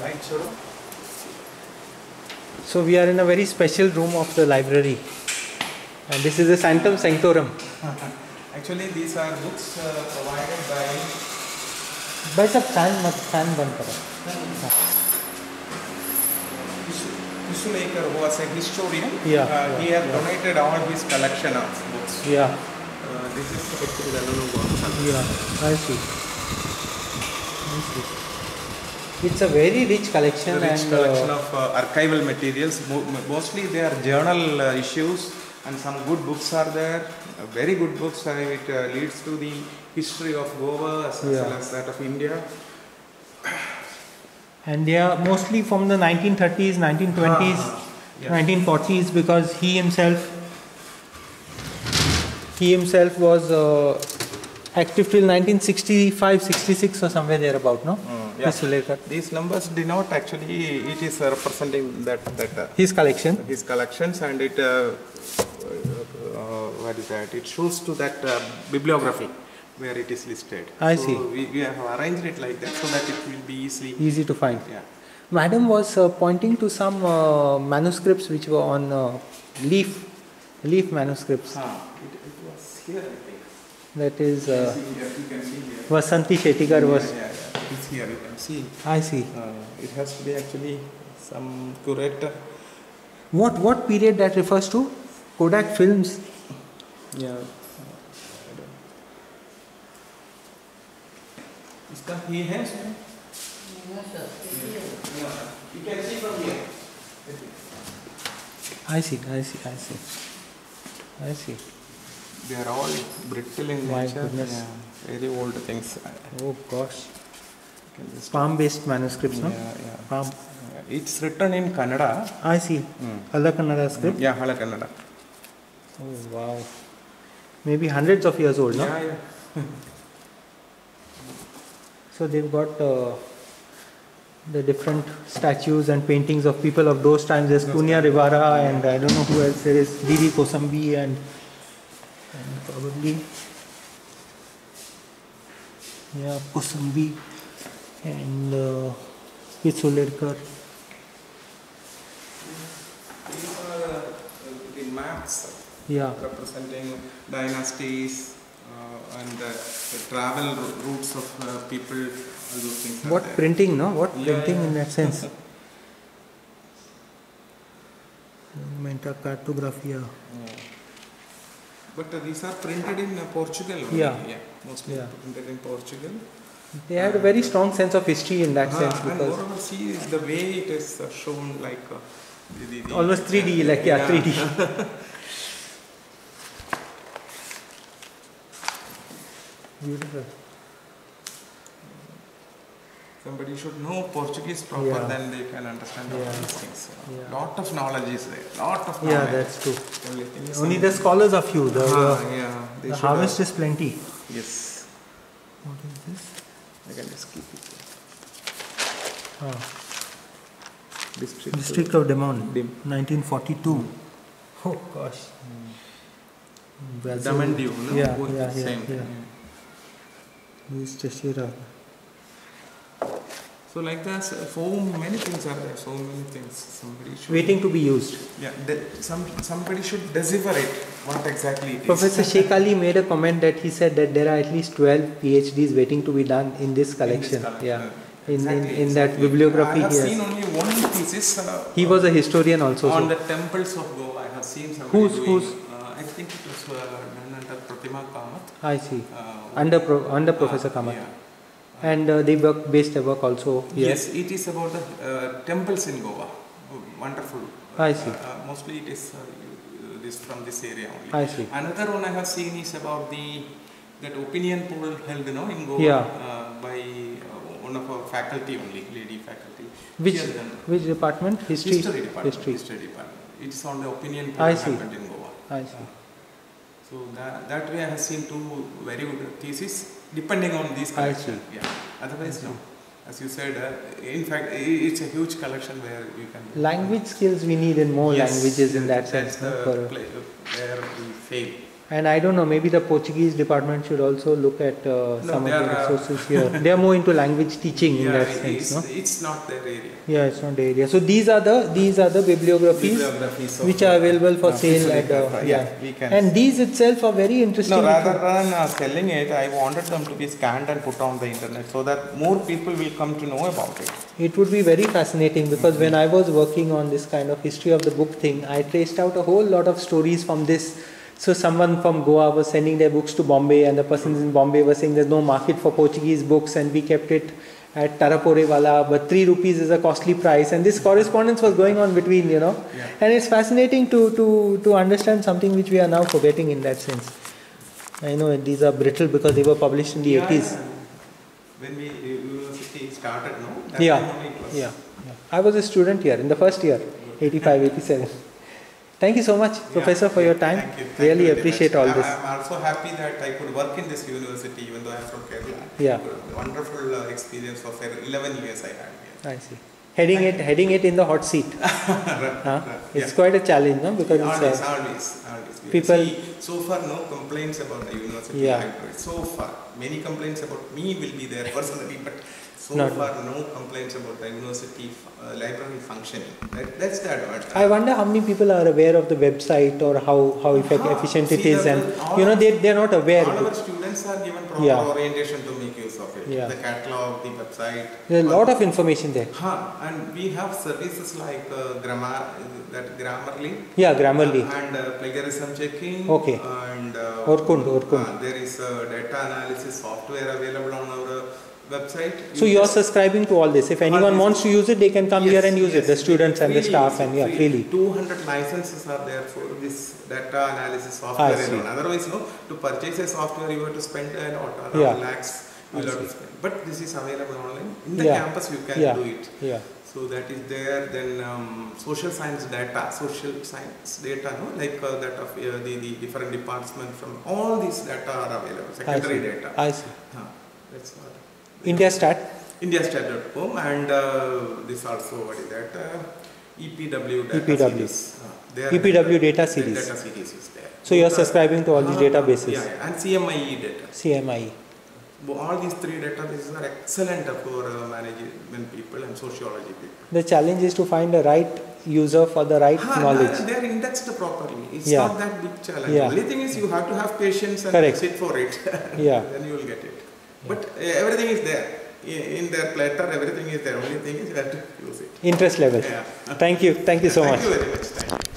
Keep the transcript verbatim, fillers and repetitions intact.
Right, sir. So we are in a very special room of the library, and this is the Sanctum Sanctorum. Actually, these are books uh, provided by. By sab fan mat fan ban karo. Pichu Lerikar, who was a historian, yeah, uh, yeah, he has yeah. donated all his collection of books. Yeah. Uh, this is actually the Nana Tukaram. Yeah, I see. I see. It's a very rich collection. A rich and collection uh, of uh, archival materials. Mo mostly they are journal uh, issues, and some good books are there. Uh, very good books. Uh, it uh, leads to the history of Goa as well yeah. as that of India. And they are mostly from the nineteen thirties, nineteen twenties, ah, yes. nineteen forties, because he himself, he himself was uh, active till nineteen sixty-five, sixty-six or somewhere there about, no? Mm. Yeah. These numbers denote actually it is representing that that uh, his collection, his collections, and it uh, uh, what is that? It shows to that uh, bibliography where it is listed. I so see. We, we have arranged it like that so that it will be easily easy to find. Yeah. Madam was uh, pointing to some uh, manuscripts which were on uh, leaf leaf manuscripts. Ah, it, it was here, I think. That is uh, Vasanti Shetigarh was. Yeah, yeah, yeah. It's here, you can see. I see. Uh, it has to be actually some curator. What what period that refers to? Kodak films. Yeah. Is that he has? No, sir. You can see from here. I see. I see. I see. I see. They are all brittle in My nature. Yeah. Very old things. Oh gosh. Palm-based manuscripts, yeah, no? Yeah. Palm. It's written in Kannada. I see. Mm. Halakannada script. Mm. Yeah, Halakannada. Oh wow! Maybe hundreds of years old, no? Yeah, yeah. So they've got uh, the different statues and paintings of people of those times. There's Kunya Rivara and I don't know who else. There is D D Kosambi and, and probably yeah Kosambi. And uh, Pichu Lerikar. These are uh, the maps yeah. representing dynasties uh, and uh, the travel routes of uh, people. All those things. What printing, no? What yeah, printing yeah. in that sense? Manta Cartografia. Yeah. But uh, these are printed in uh, Portugal. Yeah. yeah, mostly yeah. printed in Portugal. They had a very strong sense of history in that uh, sense because and see the way it is shown like uh, the, the, almost three D, like yeah, yeah. three D. Beautiful. Somebody should know Portuguese proper, yeah. then they can understand yeah. all these things. Yeah. Lot of knowledge is there. Lot of knowledge. Yeah, that's true. Only, Only the scholars are few. The, ah, yeah. the harvest have, is plenty. Yes. What is this? I can just keep it. Ah. District, District of Daman, Dim. nineteen forty-two. Mm. Oh gosh. Mm. Daman Diu, no? Yeah, Both yeah, yeah, same. yeah. This Cheshire. So like that, so many things are there. So many things. Somebody should waiting to be used. Yeah. Some somebody should decipher it. What exactly it is. Professor Shekali made a comment that he said that there are at least twelve PhDs waiting to be done in this collection. In this collection. Yeah. In, exactly, in, in exactly. that bibliography. I have here. seen only one thesis. Uh, he was a historian also. On so. the temples of Goa, I have seen somebody Who's doing, who's? Uh, I think it was uh, done under Pratima Kamat. I see. Uh, under Pro, under Professor Kamat. Yeah. And uh, they work based their work also here. Yes, it is about the uh, temples in Goa. Oh, wonderful. I see. Uh, uh, mostly it is uh, this from this area only. I see. Another one I have seen is about the that opinion poll held you know, in Goa yeah. uh, by uh, one of our faculty only, lady faculty. Which Here, then, which department? History. History department. History. History department. It is on the opinion poll happened in Goa. I see. So that, that way I have seen two very good theses. Depending on these collections, yeah. Otherwise, no. As you said, uh, in fact, it's a huge collection where you can. Language skills we need in more yes, languages in that sense. That's the no? play where we fail. And I don't know, maybe the Portuguese department should also look at uh, no, some of the resources here. They are more into language teaching yeah, in that sense, no? It's not their area. Yeah, it's not their area. So these are the these are the bibliographies, bibliographies which are available for no, sale at the uh, yeah. yeah and these itself are very interesting. No, rather than uh, selling it, I wanted them to be scanned and put on the internet so that more people will come to know about it. It would be very fascinating because mm-hmm. when I was working on this kind of history of the book thing, I traced out a whole lot of stories from this. So someone from Goa was sending their books to Bombay, and the persons in Bombay were saying there's no market for Portuguese books, and we kept it at Taraporewala, but three rupees is a costly price. And this correspondence was going on between, you know. Yeah. And it's fascinating to, to, to understand something which we are now forgetting in that sense. I know these are brittle because they were published in the yeah, eighties. Yeah. When we university started, no? That yeah. It was. Yeah. yeah. I was a student here in the first year, eighty-five, eighty-seven. Thank you so much, yeah, Professor, for yeah, your time. Thank you. Thank really you appreciate much. all I, this. I'm also happy that I could work in this university, even though I'm from Kerala. Yeah. Wonderful uh, experience of eleven years I had here. I see. Heading Thank it, you. heading it in the hot seat. right, huh? right. It's yeah. quite a challenge, no? Because always, it's, uh, always, always. People see, so far no complaints about the university. Yeah. Library. So far, many complaints about me will be there personally, but. So Not far, no complaints about the university uh, library functioning. That, that's the advantage. I wonder how many people are aware of the website or how, how ah, efficient it is, and you know they they're not aware. All of our students are given proper yeah. orientation to make use of it. Yeah. The catalog, the website. There's a lot of information there. Huh. And we have services like uh, grammar, that Grammarly. Yeah, Grammarly. Uh, and uh, plagiarism checking. Okay. And uh, Orkund, Orkund. Uh, there is uh, data analysis software available on our. Uh, website. So you are subscribing to all this. If anyone wants to use it, they can come yes, here and use yes, it. The students and the staff and yeah, freely. two hundred licenses are there for this data analysis software. And otherwise, no. To purchase a software, you have to spend an around yeah. lakhs. You have to spend. But this is available online. In the yeah. campus, you can yeah. do it. Yeah. So that is there. Then um, social science data, social science data, no, like uh, that of uh, the, the different departments from all these data are available. Secondary I data. I see. Huh. That's what. India Stat. India Stat dot com and uh, this also what is that uh, E P W data E P W. series. Uh, E P W data series. Data series is there. So you are subscribing to all uh, these databases. Yeah, yeah, and C M I E data. C M I E. All these three databases are excellent for uh, management people and sociology people. The challenge is to find the right user for the right ha, knowledge. They are indexed properly. It's yeah. not that big challenge. Yeah. The only thing is you have to have patience and Correct. sit for it. yeah. Then you will get it. Yeah. But uh, everything is there. In their platter, everything is there. Only thing is that you have to use it. Interest level. Yeah. Thank you. Thank you so Thank much. Thank you very much. Thank you.